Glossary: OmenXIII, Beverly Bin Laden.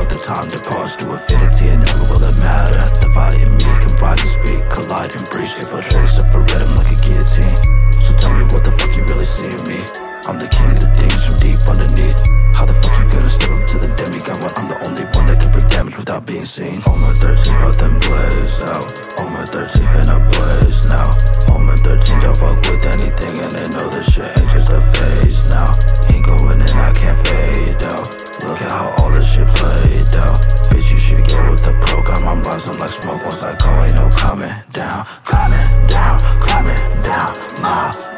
all the time departs to infinity, and never will it matter. Divide and me can rise and speak, collide and breach, give a short separate him like a guillotine. So tell me what the fuck you really see in me. I'm the king of the things from deep underneath. How the fuck you gonna step up to the demigod when I'm the only one that can bring damage without being seen? OmenXIII out then blaze out, OmenXIII finna blaze now. OmenXIII don't fuck with anything, and they know this shit ain't just a phase now. Ain't going in, I can't fade out. Look at how all this shit played out. Bitch, you should get with the program. I'm rising like smoke once I go, ain't no coming down. Climbing down, my